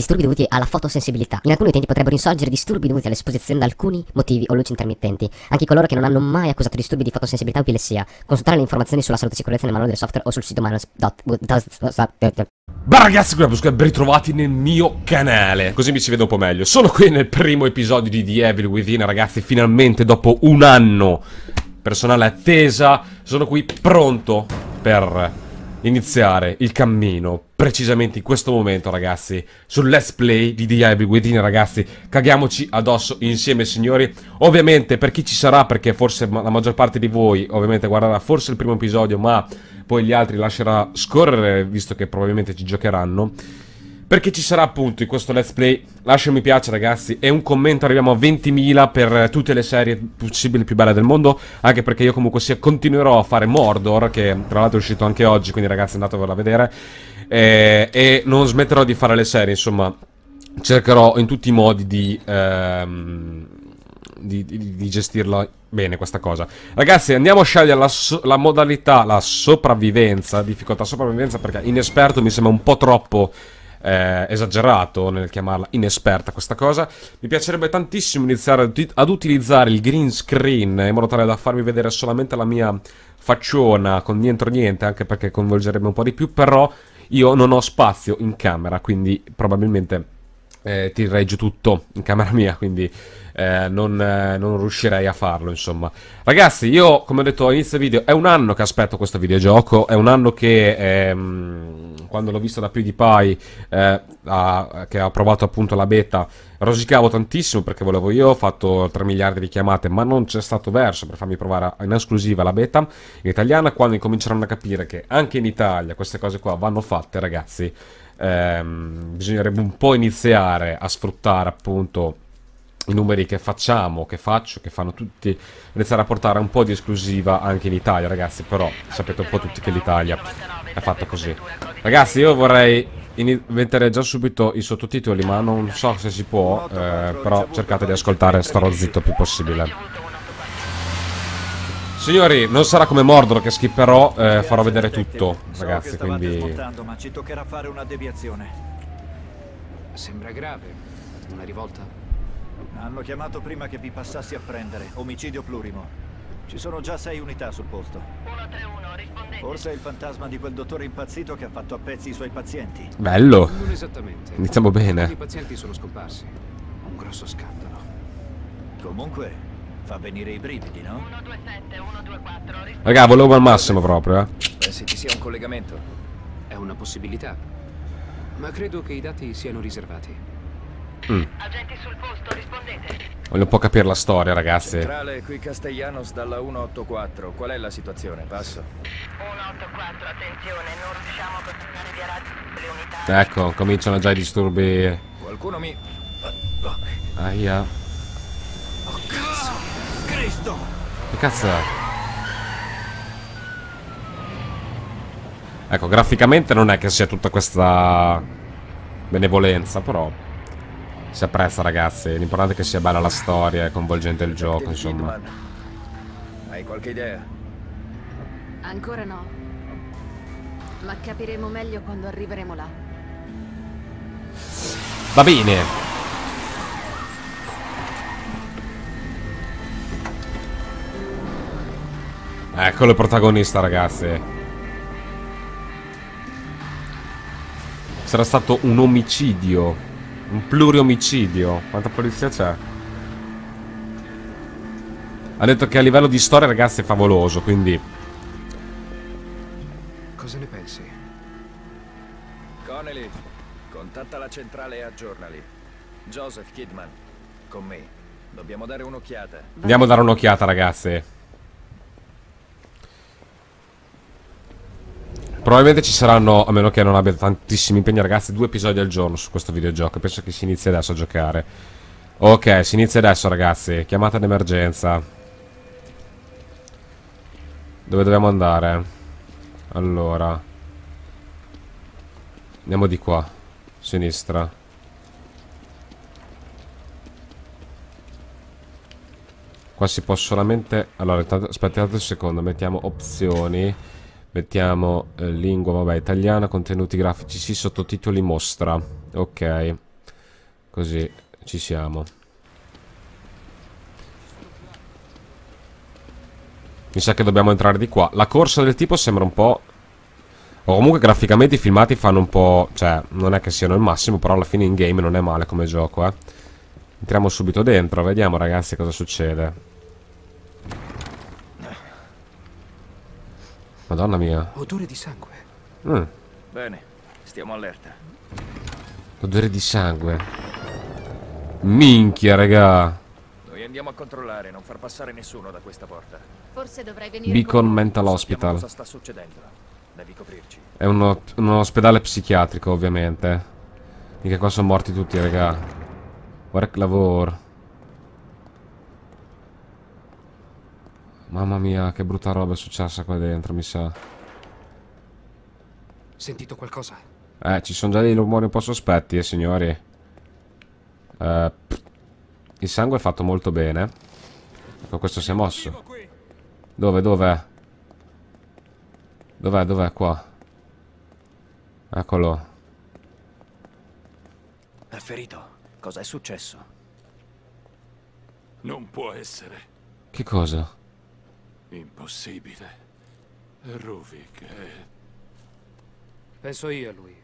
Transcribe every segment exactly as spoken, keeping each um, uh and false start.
disturbi dovuti alla fotosensibilità. In alcuni utenti potrebbero insorgere disturbi dovuti all'esposizione ad alcuni motivi o luci intermittenti. Anche coloro che non hanno mai accusato disturbi di fotosensibilità o epilessia. Consultare le informazioni sulla salute e sicurezza nel manuale del software o sul sito manuals dot. Beh ragazzi, ben ritrovati nel mio canale, così mi ci vedo un po' meglio. Sono qui nel primo episodio di The Evil Within, ragazzi, finalmente dopo un anno, personale attesa, sono qui pronto per iniziare il cammino, precisamente in questo momento ragazzi, sul let's play di The Evil Within, ragazzi, caghiamoci addosso insieme signori. Ovviamente per chi ci sarà, perché forse la maggior parte di voi ovviamente guarderà forse il primo episodio, ma poi gli altri lascerà scorrere, visto che probabilmente ci giocheranno. Per chi ci sarà appunto in questo let's play, lascia un mi piace ragazzi e un commento, arriviamo a ventimila per tutte le serie possibili più belle del mondo. Anche perché io comunque sia continuerò a fare Mordor, che tra l'altro è uscito anche oggi, quindi ragazzi andatevela a vedere. E, e non smetterò di fare le serie, insomma cercherò in tutti i modi di... Ehm, Di, di, di gestirla bene questa cosa. Ragazzi andiamo a scegliere la, so la modalità, la sopravvivenza, difficoltà sopravvivenza, perché inesperto mi sembra un po' troppo eh, esagerato nel chiamarla inesperta questa cosa. Mi piacerebbe tantissimo iniziare ad utilizzare il green screen in modo tale da farmi vedere solamente la mia facciona con dentro niente, anche perché coinvolgerebbe un po' di più, però io non ho spazio in camera, quindi probabilmente eh, tirerei giù tutto in camera mia, quindi Eh, non, eh, non riuscirei a farlo insomma. Ragazzi io come ho detto all'inizio video, è un anno che aspetto questo videogioco, è un anno che ehm, quando l'ho visto da PewDiePie eh, a, che ha provato appunto la beta, rosicavo tantissimo perché volevo io, ho fatto tre miliardi di chiamate ma non c'è stato verso per farmi provare in esclusiva la beta italiana. Quando incominceranno a capire che anche in Italia queste cose qua vanno fatte ragazzi, ehm, bisognerebbe un po' iniziare a sfruttare appunto i numeri che facciamo, che faccio, che fanno tutti, iniziare a portare un po' di esclusiva anche in Italia ragazzi, però sapete un po' tutti che l'Italia è fatta così. Ragazzi io vorrei mettere già subito i sottotitoli ma non so se si può, eh, però cercate di ascoltare, starò zitto il più possibile. Signori, non sarà come Mordor che skipperò, eh, farò vedere tutto ragazzi, quindi... ma ci toccherà fare una deviazione. Sembra grave, una rivolta? Hanno chiamato prima che vi passassi a prendere. Omicidio plurimo. Ci sono già sei unità sul posto. uno tre uno, rispondete. Forse è il fantasma di quel dottore impazzito che ha fatto a pezzi i suoi pazienti. Bello. Non esattamente. Iniziamo bene. I pazienti sono scomparsi. Un grosso scandalo. Comunque, fa venire i brividi, no? uno due sette, uno due quattro, rispondete. Raga, volevo al massimo proprio, eh. Pensi ci sia un collegamento? È una possibilità. Ma credo che i dati siano riservati. Mm. Agenti sul posto, rispondete. Voglio un po' capire la storia, ragazzi. Centrale, qui Castellanos dalla uno otto quattro. Qual è la situazione? Passo. uno otto quattro, attenzione, non riusciamo a continuare via radio le unità. Ecco, cominciano già i disturbi. Qualcuno mi... Aia. Oh cazzo! Cristo! Che cazzo è? Ecco, graficamente non è che sia tutta questa benevolenza, però si apprezza ragazzi, l'importante è che sia bella la storia e coinvolgente il gioco, insomma. Hai qualche idea? Ancora no, ma capiremo meglio quando arriveremo là. Va bene. Eccolo il protagonista ragazzi. Sarà stato un omicidio, un pluriomicidio. Quanta polizia c'è? Ha detto che a livello di storia ragazzi è favoloso, quindi cosa ne pensi? Connelly, contatta la centrale e aggiornali. Joseph Kidman con me. Dobbiamo dare un'occhiata. Andiamo a dare un'occhiata ragazzi. Probabilmente ci saranno, a meno che non abbia tantissimi impegni ragazzi, due episodi al giorno su questo videogioco. Penso che si inizi adesso a giocare. Ok, si inizia adesso ragazzi. Chiamata d'emergenza. Dove dobbiamo andare? Allora, andiamo di qua. Sinistra. Qua si può solamente... Allora, aspettate un secondo. Mettiamo opzioni. Mettiamo eh, lingua, vabbè, italiana, contenuti grafici, sì, sottotitoli mostra. Ok. Così ci siamo. Mi sa che dobbiamo entrare di qua. La corsa del tipo sembra un po'... O comunque graficamente i filmati fanno un po'... Cioè, non è che siano il massimo, però alla fine in game non è male come gioco, eh. Entriamo subito dentro, vediamo ragazzi cosa succede. Madonna mia. Odore di sangue. Mm. Bene, stiamo allerta. Odore di sangue. Minchia, raga. Noi andiamo a controllare, non far passare nessuno da questa porta. Forse dovrei venire. Beacon con... Mental Hospital. Cosa sta succedendo? Devi coprirci. È uno, un ospedale psichiatrico, ovviamente. Mica qua sono morti tutti, raga. Guarda che lavoro. Mamma mia, che brutta roba è successa qua dentro, mi sa. Sentito qualcosa? Eh, ci sono già dei rumori un po' sospetti, eh, signori. Eh, il sangue è fatto molto bene. Ecco, questo si è mosso. Dove, dove? Dov'è, dov'è, qua? Eccolo. È ferito. Cosa è successo? Non può essere. Che cosa? Impossibile. Ruvik è... Penso io a lui.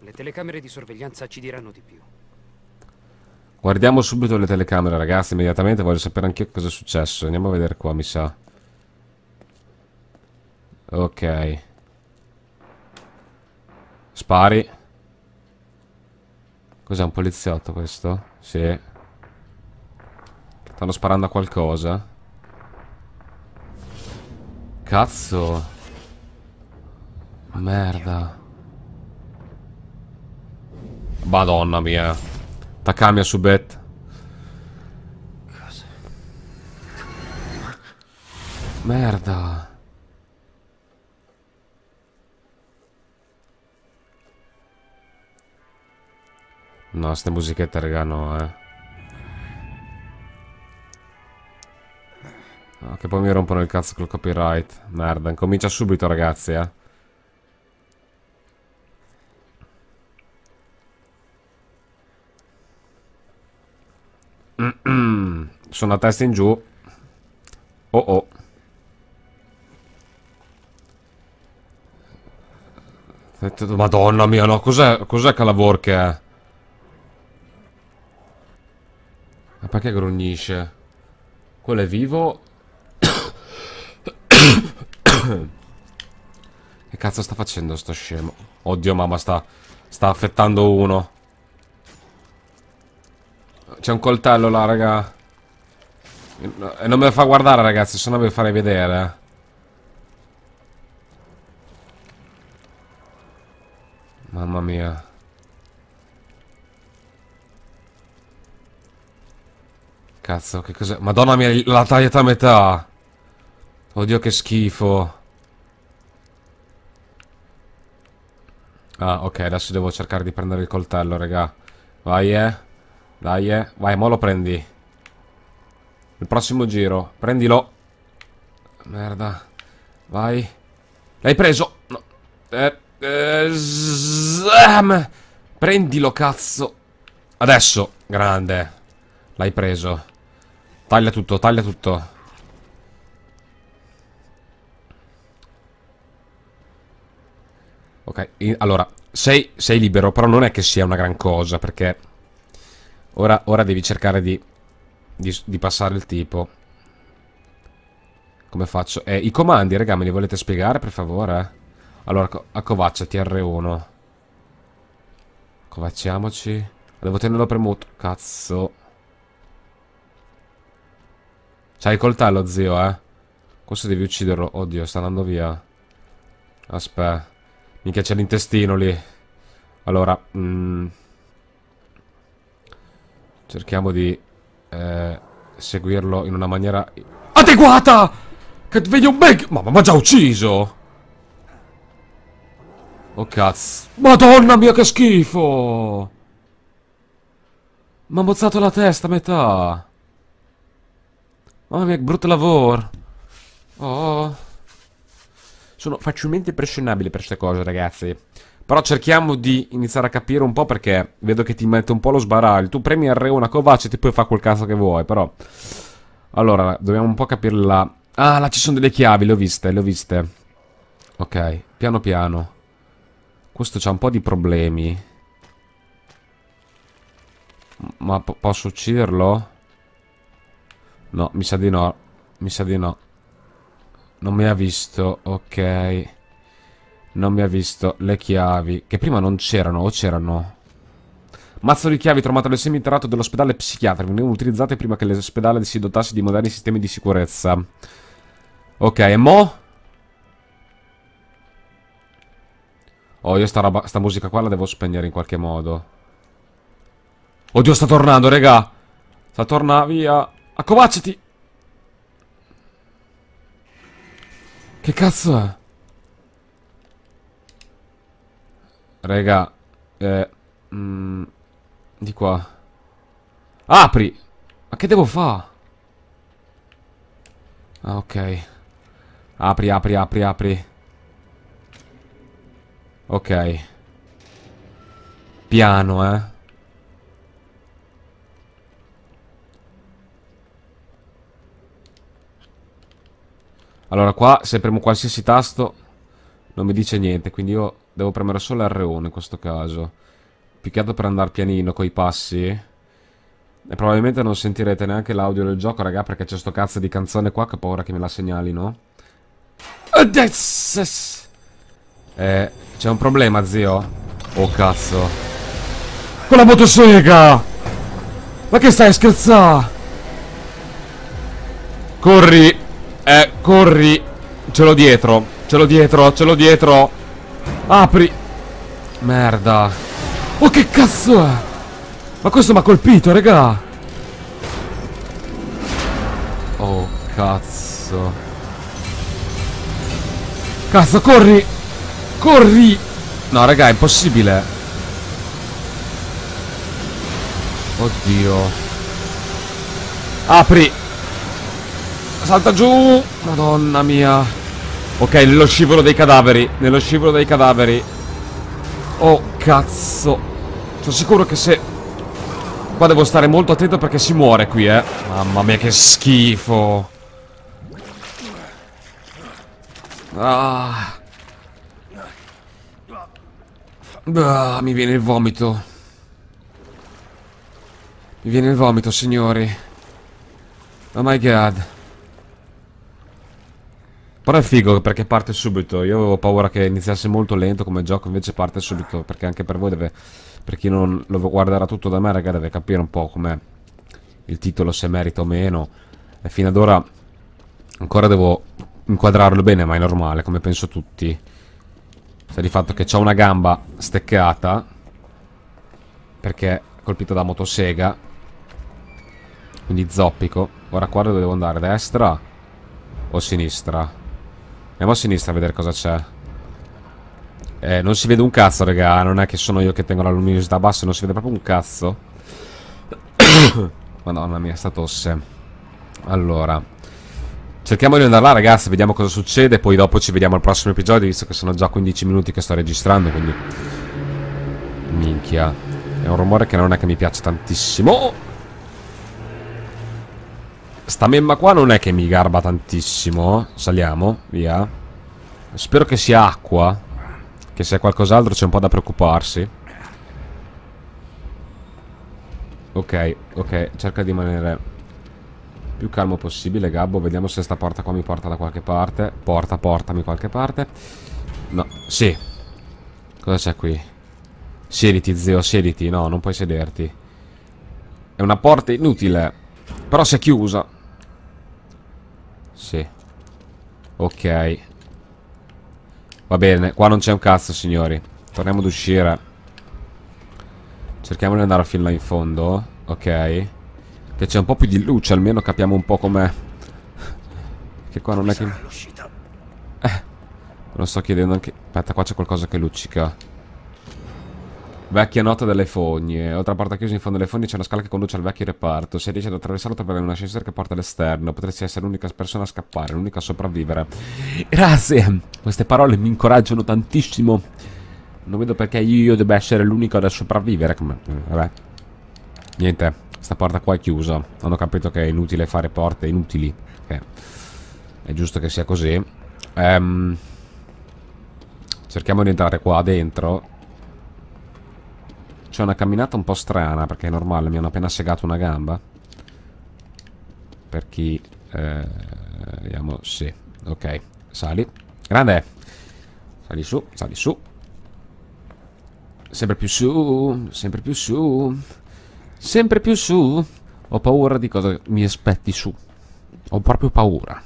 Le telecamere di sorveglianza ci diranno di più. Guardiamo subito le telecamere, ragazzi, immediatamente. Voglio sapere anch'io cosa è successo. Andiamo a vedere qua, mi sa. Ok. Spari. Cos'è, un poliziotto questo? Sì. Stanno sparando a qualcosa. Cazzo. Merda. Madonna mia. Takami a Subet. Merda. No, ste musichette, raga, no, eh. No, che poi mi rompono il cazzo col copyright. Merda, incomincia subito, ragazzi, eh. Sono a testa in giù. Oh oh. Madonna mia, no, cos'è, cos'è Calavor che è? Ma perché grugnisce? Quello è vivo. Che cazzo sta facendo sto scemo? Oddio mamma, sta, sta affettando uno. C'è un coltello là, raga. E non me lo fa guardare, ragazzi, sennò ve lo farei vedere. Mamma mia. Cazzo, che cos'è? Madonna mia, l'ha tagliata a metà. Oddio, che schifo. Ah, ok, adesso devo cercare di prendere il coltello, raga. Vai, eh. Dai, eh. Vai, mo lo prendi. Il prossimo giro. Prendilo. Merda. Vai. L'hai preso. No. Eh, eh, zzzam. Prendilo, cazzo. Adesso. Grande. L'hai preso. Taglia tutto, taglia tutto. Ok, allora, sei, sei libero, però non è che sia una gran cosa, perché ora, ora devi cercare di, di, di passare il tipo. Come faccio? Eh, i comandi, raga, me li volete spiegare, per favore? Allora, accovacciati, erre uno. Accovacciamoci. Devo tenerlo premuto. Cazzo. C'hai il coltello, zio, eh. Questo devi ucciderlo. Oddio, sta andando via. Aspetta. Minchia, c'è l'intestino lì. Allora, mm, cerchiamo di eh, seguirlo in una maniera adeguata. Che vedi un bag. Mamma, ma già ucciso. Oh cazzo. Madonna mia, che schifo. Mi ha ammozzato la testa a metà. Mamma mia, che brutto lavoro. Oh. Sono facilmente impressionabile per queste cose, ragazzi. Però cerchiamo di iniziare a capire un po', perché vedo che ti mette un po' lo sbaraglio. Tu premi erre uno a Kovacic e poi fa quel cazzo che vuoi, però... Allora, dobbiamo un po' capire la... Ah, là ci sono delle chiavi, le ho viste, le ho viste. Ok, piano piano. Questo c'ha un po' di problemi. Ma po- posso ucciderlo? No, mi sa di no. Mi sa di no. Non mi ha visto, ok. Non mi ha visto le chiavi, che prima non c'erano, o c'erano? Mazzo di chiavi trovato nel seminterrato dell'ospedale psichiatrico. Venivano utilizzate prima che l'ospedale si dotasse di moderni sistemi di sicurezza. Ok, e mo? Oh, io sta, roba, sta musica qua la devo spegnere in qualche modo. Oddio, sta tornando, regà. Sta tornando, via. Accovacciati! Che cazzo è? Raga, eh, mm, di qua. Apri! Ma che devo fare? Ah, ok. Apri, apri, apri, apri. Ok. Piano, eh. Allora qua, se premo qualsiasi tasto, non mi dice niente, quindi io... Devo premere solo erre uno in questo caso. Più che altro per andare pianino coi passi. E probabilmente non sentirete neanche l'audio del gioco, raga, perché c'è sto cazzo di canzone qua che ho paura che me la segnalino. Eh, c'è un problema, zio. Oh, cazzo. Con la motosega! Ma che stai scherzando? Corri! Eh, corri! Ce l'ho dietro! Ce l'ho dietro! Ce l'ho dietro! Apri. Merda. Oh, che cazzo è? Ma questo mi ha colpito, raga. Oh, cazzo. Cazzo, corri. Corri. No, raga, è impossibile. Oddio. Apri. Salta giù. Madonna mia. Ok, nello scivolo dei cadaveri. Nello scivolo dei cadaveri. Oh, cazzo. Sono sicuro che se... Qua devo stare molto attento perché si muore qui, eh. Mamma mia, che schifo. Ah. Ah, mi viene il vomito. Mi viene il vomito, signori. Oh my god. Però è figo perché parte subito. Io avevo paura che iniziasse molto lento come gioco, invece parte subito. Perché anche per voi deve... Per chi non lo guarderà tutto da me, raga, deve capire un po' com'è il titolo, se merita o meno. E fino ad ora ancora devo inquadrarlo bene, ma è normale, come penso tutti. Sta di fatto che c'ho una gamba steccata perché colpita da motosega, quindi zoppico. Ora qua dove devo andare? Destra o sinistra? Andiamo a sinistra a vedere cosa c'è. Eh, non si vede un cazzo, raga. Non è che sono io che tengo la luminosità bassa, non si vede proprio un cazzo. Madonna mia, sta tosse. Allora, cerchiamo di andare là, ragazzi. Vediamo cosa succede. Poi dopo ci vediamo al prossimo episodio, visto che sono già quindici minuti che sto registrando, quindi... Minchia. È un rumore che non è che mi piace tantissimo. Oh! Sta memma qua non è che mi garba tantissimo. Saliamo, via. Spero che sia acqua, che se è qualcos'altro c'è un po' da preoccuparsi. Ok, ok, cerca di rimanere più calmo possibile, Gabbo. Vediamo se sta porta qua mi porta da qualche parte. Porta, portami qualche parte. No, sì. Cosa c'è qui? Siediti, zio, siediti. No, non puoi sederti. È una porta inutile. Però si è chiusa. Sì. Ok. Va bene. Qua non c'è un cazzo, signori. Torniamo ad uscire. Cerchiamo di andare fin là in fondo. Ok. Che c'è un po' più di luce. Almeno capiamo un po' com'è. Che qua non è che... Eh. Lo sto chiedendo anche... Aspetta, qua c'è qualcosa che luccica. Vecchia nota delle fogne. Oltre alla porta chiusa in fondo alle fogne c'è una scala che conduce al vecchio reparto. Se riesci ad attraversarlo troverai un ascensore che porta all'esterno. Potresti essere l'unica persona a scappare, l'unica a sopravvivere. Grazie. Queste parole mi incoraggiano tantissimo. Non vedo perché io debba essere l'unico a sopravvivere. Vabbè. Niente, sta porta qua è chiusa. Hanno capito che è inutile fare porte inutili. Okay. È giusto che sia così. Um, cerchiamo di entrare qua dentro. C'è una camminata un po' strana, perché è normale, mi hanno appena segato una gamba. Per chi... Eh, vediamo, sì. Ok, sali. Grande! Sali su, sali su. Sempre più su, sempre più su. Sempre più su. Ho paura di cosa mi aspetti su. Ho proprio paura.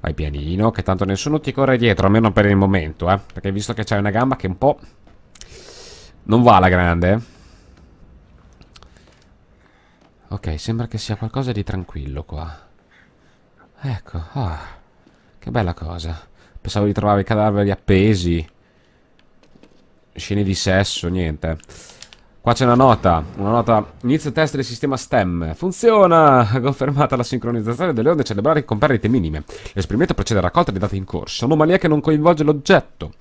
Vai pianino, che tanto nessuno ti corre dietro, almeno per il momento, eh. Perché visto che c'hai una gamba che un po'... non va alla grande. Ok, sembra che sia qualcosa di tranquillo qua. Ecco, oh, che bella cosa. Pensavo di trovare i cadaveri appesi, scene di sesso, niente. Qua c'è una nota. Una nota. Inizio test del sistema STEM. Funziona! Confermata la sincronizzazione delle onde cerebrali con perdite minime. L'esperimento procede alla raccolta dei dati in corso. Anomalia che non coinvolge l'oggetto.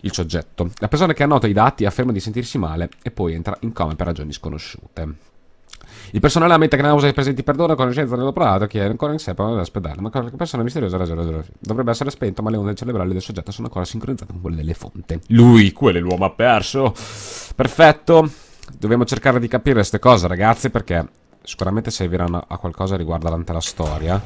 Il soggetto. La persona che annota i dati afferma di sentirsi male e poi entra in coma per ragioni sconosciute. Il personale ammette che nausea i presenti perdono conoscenza dell'operato che è ancora in sé per dell'ospedale, ma la persona misteriosa dovrebbe essere spento, ma le onde cerebrali del soggetto sono ancora sincronizzate con quelle delle fonte. Lui, quello è l'uomo ha perso. Perfetto. Dobbiamo cercare di capire queste cose, ragazzi, perché sicuramente serviranno a qualcosa riguardante la storia.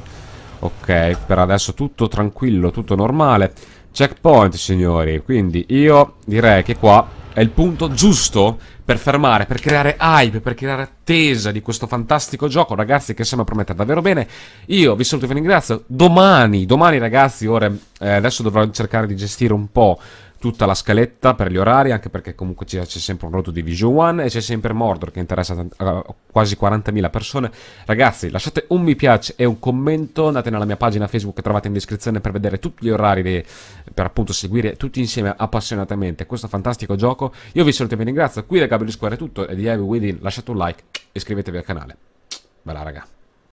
Ok, per adesso tutto tranquillo, tutto normale. Checkpoint, signori, quindi io direi che qua è il punto giusto per fermare, per creare hype, per creare attesa di questo fantastico gioco, ragazzi, che sembra promettere davvero bene. Io vi saluto e vi ringrazio. Domani, domani ragazzi, ora, eh, adesso dovrò cercare di gestire un po' tutta la scaletta per gli orari, anche perché comunque c'è sempre un rotto di Division uno e c'è sempre Mordor che interessa quasi quarantamila persone. Ragazzi, lasciate un mi piace e un commento, andate nella mia pagina Facebook che trovate in descrizione per vedere tutti gli orari di, per appunto seguire tutti insieme appassionatamente questo fantastico gioco. Io vi saluto e vi ringrazio, qui da GaBBoDSQUARED è tutto e di The Evil Within, lasciate un like e iscrivetevi al canale. Bella raga.